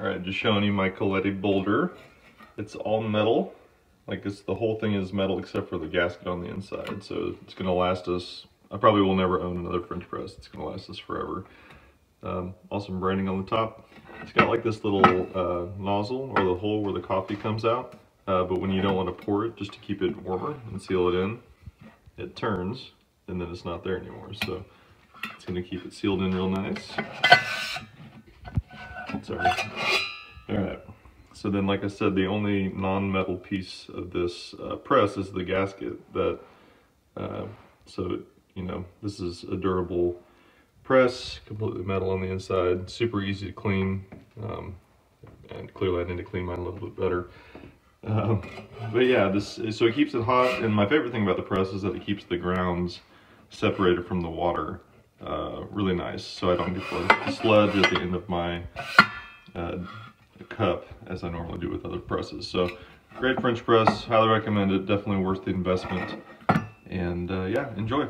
Alright, just showing you my Coletti Boulder. It's all metal. Like the whole thing is metal except for the gasket on the inside. So it's going to last us. I probably will never own another French press. It's going to last us forever. Awesome branding on the top. It's got like this little nozzle or the hole where the coffee comes out. But when you don't want to pour it, just to keep it warmer and seal it in, it turns and then it's not there anymore. So it's going to keep it sealed in real nice. Sorry. Alright, so then like I said, the only non-metal piece of this press is the gasket. That so, you know, this is a durable press, completely metal on the inside, super easy to clean, and clearly I need to clean mine a little bit better. But yeah, so it keeps it hot, and my favorite thing about the press is that it keeps the grounds separated from the water. Really nice, so I don't get the sludge at the end of my cup as I normally do with other presses. So great French press, highly recommend it, definitely worth the investment, and yeah, enjoy.